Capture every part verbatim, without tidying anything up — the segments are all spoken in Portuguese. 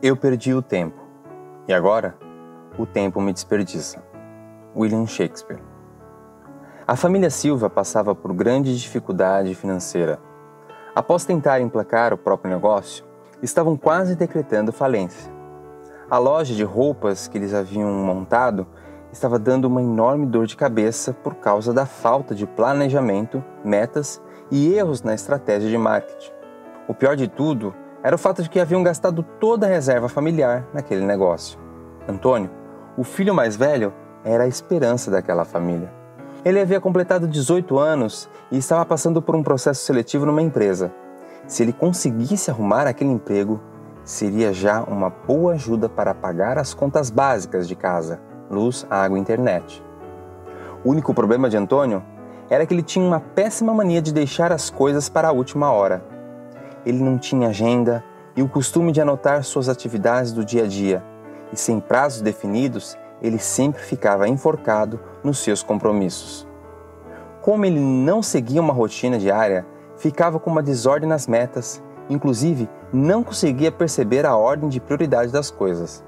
Eu perdi o tempo, e agora o tempo me desperdiça. William Shakespeare. A família Silva passava por grande dificuldade financeira. Após tentar emplacar o próprio negócio, estavam quase decretando falência. A loja de roupas que eles haviam montado estava dando uma enorme dor de cabeça por causa da falta de planejamento, metas e erros na estratégia de marketing. O pior de tudo era o fato de que haviam gastado toda a reserva familiar naquele negócio. Antônio, o filho mais velho, era a esperança daquela família. Ele havia completado dezoito anos e estava passando por um processo seletivo numa empresa. Se ele conseguisse arrumar aquele emprego, seria já uma boa ajuda para pagar as contas básicas de casa: luz, água e internet. O único problema de Antônio era que ele tinha uma péssima mania de deixar as coisas para a última hora. Ele não tinha agenda e o costume de anotar suas atividades do dia a dia, e sem prazos definidos, ele sempre ficava enforcado nos seus compromissos. Como ele não seguia uma rotina diária, ficava com uma desordem nas metas, inclusive não conseguia perceber a ordem de prioridade das coisas.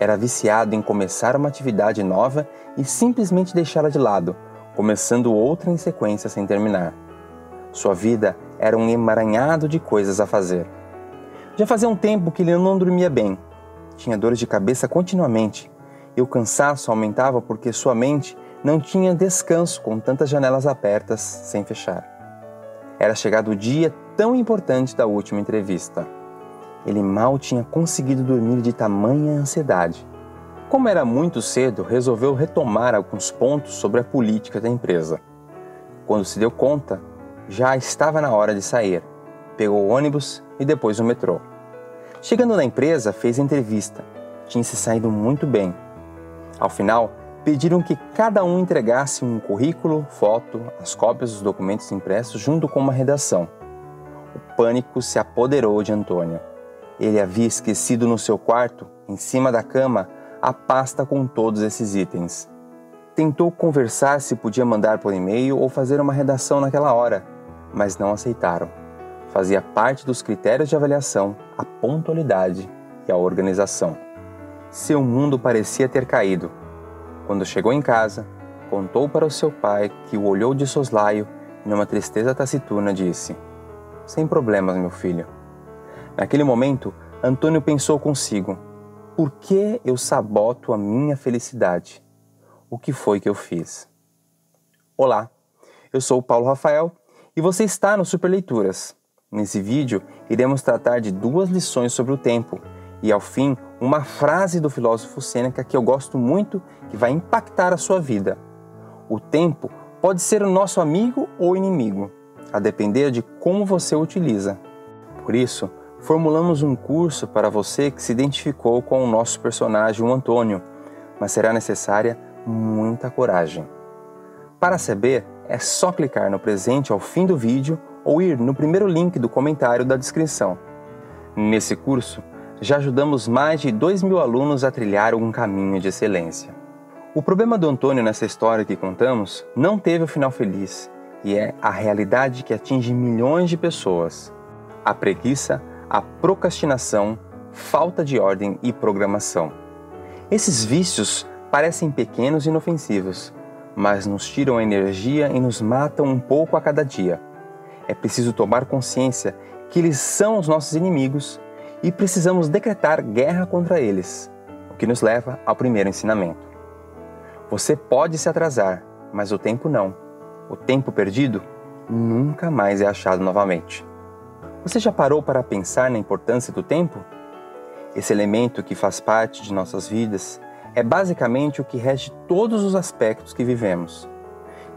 Era viciado em começar uma atividade nova e simplesmente deixá-la de lado, começando outra em sequência sem terminar. Sua vida era um emaranhado de coisas a fazer. Já fazia um tempo que ele não dormia bem. Tinha dores de cabeça continuamente, e o cansaço aumentava porque sua mente não tinha descanso com tantas janelas abertas sem fechar. Era chegado o dia tão importante da última entrevista. Ele mal tinha conseguido dormir de tamanha ansiedade. Como era muito cedo, resolveu retomar alguns pontos sobre a política da empresa. Quando se deu conta, já estava na hora de sair. Pegou o ônibus e depois o metrô. Chegando na empresa, fez a entrevista. Tinha se saído muito bem. Ao final, pediram que cada um entregasse um currículo, foto, as cópias dos documentos impressos junto com uma redação. O pânico se apoderou de Antônio. Ele havia esquecido no seu quarto, em cima da cama, a pasta com todos esses itens. Tentou conversar se podia mandar por e-mail ou fazer uma redação naquela hora, mas não aceitaram. Fazia parte dos critérios de avaliação a pontualidade e a organização. Seu mundo parecia ter caído. Quando chegou em casa, contou para o seu pai, que o olhou de soslaio e, numa tristeza taciturna, disse: "Sem problemas, meu filho." Naquele momento, Antônio pensou consigo: por que eu saboto a minha felicidade? O que foi que eu fiz? Olá, eu sou o Paulo Rafael e você está no Super Leituras. Nesse vídeo, iremos tratar de duas lições sobre o tempo e, ao fim, uma frase do filósofo Sêneca que eu gosto muito, que vai impactar a sua vida. O tempo pode ser o nosso amigo ou inimigo, a depender de como você o utiliza. Por isso, formulamos um curso para você que se identificou com o nosso personagem, o Antônio, mas será necessária muita coragem. Para saber, é só clicar no presente ao fim do vídeo ou ir no primeiro link do comentário da descrição. Nesse curso, já ajudamos mais de dois mil alunos a trilhar um caminho de excelência. O problema do Antônio nessa história que contamos não teve o final feliz, e é a realidade que atinge milhões de pessoas: a preguiça, a procrastinação, falta de ordem e programação. Esses vícios parecem pequenos e inofensivos, mas nos tiram a energia e nos matam um pouco a cada dia. É preciso tomar consciência que eles são os nossos inimigos e precisamos decretar guerra contra eles, o que nos leva ao primeiro ensinamento. Você pode se atrasar, mas o tempo não. O tempo perdido nunca mais é achado novamente. Você já parou para pensar na importância do tempo? Esse elemento que faz parte de nossas vidas é basicamente o que rege todos os aspectos que vivemos.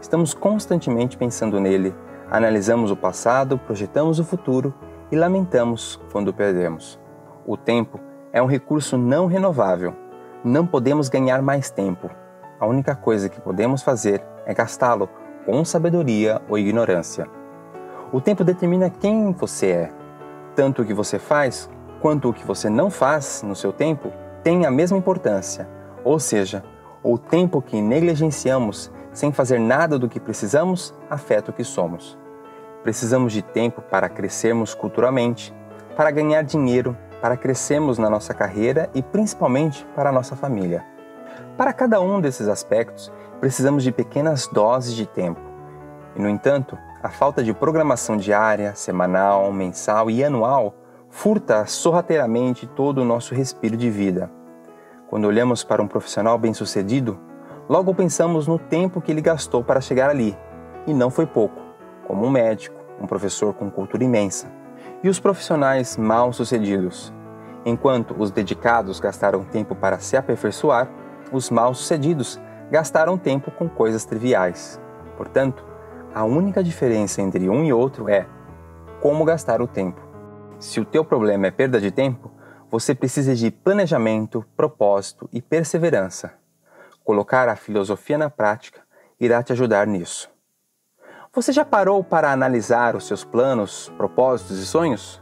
Estamos constantemente pensando nele, analisamos o passado, projetamos o futuro e lamentamos quando perdemos. O tempo é um recurso não renovável. Não podemos ganhar mais tempo. A única coisa que podemos fazer é gastá-lo com sabedoria ou ignorância. O tempo determina quem você é. Tanto o que você faz quanto o que você não faz no seu tempo tem a mesma importância. Ou seja, o tempo que negligenciamos sem fazer nada do que precisamos afeta o que somos. Precisamos de tempo para crescermos culturalmente, para ganhar dinheiro, para crescermos na nossa carreira e principalmente para a nossa família. Para cada um desses aspectos, precisamos de pequenas doses de tempo. E, no entanto, a falta de programação diária, semanal, mensal e anual furta sorrateiramente todo o nosso respiro de vida. Quando olhamos para um profissional bem-sucedido, logo pensamos no tempo que ele gastou para chegar ali, e não foi pouco, como um médico, um professor com cultura imensa, e os profissionais mal-sucedidos. Enquanto os dedicados gastaram tempo para se aperfeiçoar, os mal-sucedidos gastaram tempo com coisas triviais. Portanto, a única diferença entre um e outro é como gastar o tempo. Se o teu problema é perda de tempo, você precisa de planejamento, propósito e perseverança. Colocar a filosofia na prática irá te ajudar nisso. Você já parou para analisar os seus planos, propósitos e sonhos?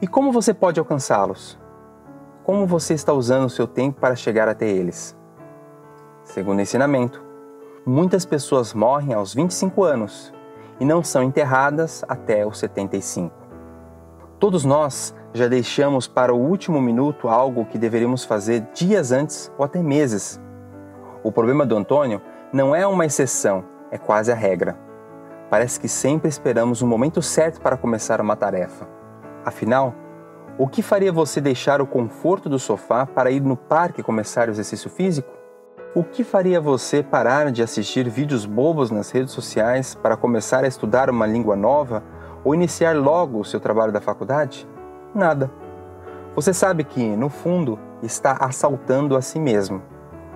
E como você pode alcançá-los? Como você está usando o seu tempo para chegar até eles? Segundo o ensinamento, muitas pessoas morrem aos vinte e cinco anos e não são enterradas até os setenta e cinco. Todos nós já deixamos para o último minuto algo que deveríamos fazer dias antes ou até meses. O problema do Antônio não é uma exceção, é quase a regra. Parece que sempre esperamos o momento certo para começar uma tarefa. Afinal, o que faria você deixar o conforto do sofá para ir no parque começar o exercício físico? O que faria você parar de assistir vídeos bobos nas redes sociais para começar a estudar uma língua nova ou iniciar logo o seu trabalho da faculdade? Nada. Você sabe que, no fundo, está assaltando a si mesmo,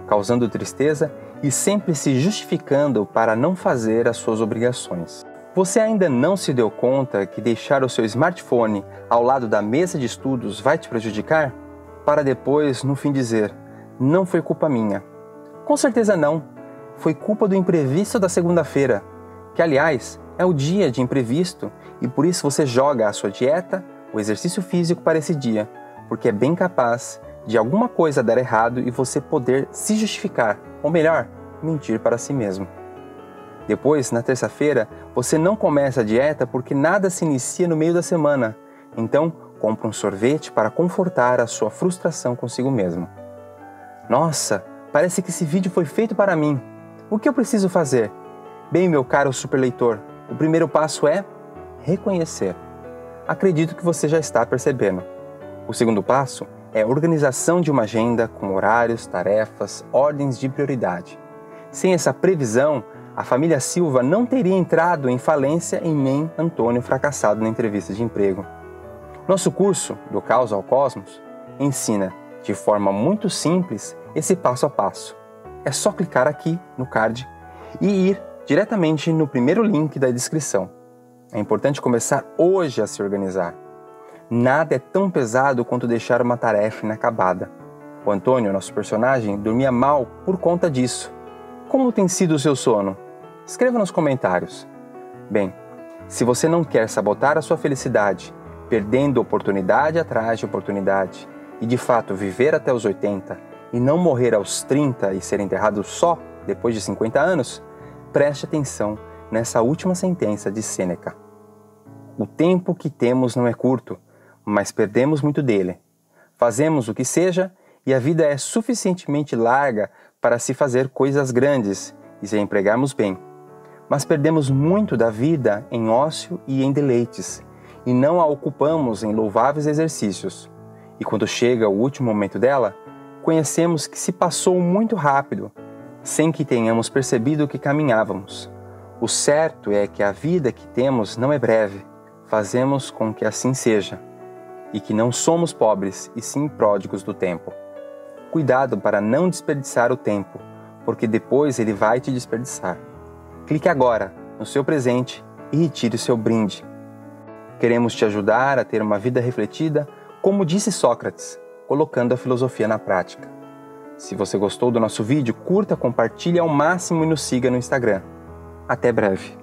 causando tristeza e sempre se justificando para não fazer as suas obrigações. Você ainda não se deu conta que deixar o seu smartphone ao lado da mesa de estudos vai te prejudicar? Para depois, no fim, dizer, não foi culpa minha. Com certeza não. Foi culpa do imprevisto da segunda-feira, que, aliás, é o dia de imprevisto e por isso você joga a sua dieta, o exercício físico para esse dia, porque é bem capaz de alguma coisa dar errado e você poder se justificar, ou melhor, mentir para si mesmo. Depois, na terça-feira, você não começa a dieta porque nada se inicia no meio da semana, então compra um sorvete para confortar a sua frustração consigo mesmo. Nossa, parece que esse vídeo foi feito para mim. O que eu preciso fazer? Bem, meu caro super leitor, o primeiro passo é reconhecer. Acredito que você já está percebendo. O segundo passo é a organização de uma agenda com horários, tarefas, ordens de prioridade. Sem essa previsão, a família Silva não teria entrado em falência e nem Antônio fracassado na entrevista de emprego. Nosso curso, Do Caos ao Cosmos, ensina, de forma muito simples, esse passo a passo. É só clicar aqui no card e ir diretamente no primeiro link da descrição. É importante começar hoje a se organizar. Nada é tão pesado quanto deixar uma tarefa inacabada. O Antônio, nosso personagem, dormia mal por conta disso. Como tem sido o seu sono? Escreva nos comentários. Bem, se você não quer sabotar a sua felicidade, perdendo oportunidade atrás de oportunidade, e de fato viver até os oitenta e não morrer aos trinta e ser enterrado só depois de cinquenta anos, preste atenção nessa última sentença de Sêneca. O tempo que temos não é curto, mas perdemos muito dele. Fazemos o que seja e a vida é suficientemente larga para se fazer coisas grandes e se empregarmos bem. Mas perdemos muito da vida em ócio e em deleites, e não a ocupamos em louváveis exercícios. E quando chega o último momento dela, conhecemos que se passou muito rápido, sem que tenhamos percebido que caminhávamos. O certo é que a vida que temos não é breve, fazemos com que assim seja, e que não somos pobres e sim pródigos do tempo. Cuidado para não desperdiçar o tempo, porque depois ele vai te desperdiçar. Clique agora no seu presente e retire o seu brinde. Queremos te ajudar a ter uma vida refletida, como disse Sócrates, colocando a filosofia na prática. Se você gostou do nosso vídeo, curta, compartilhe ao máximo e nos siga no Instagram. Até breve!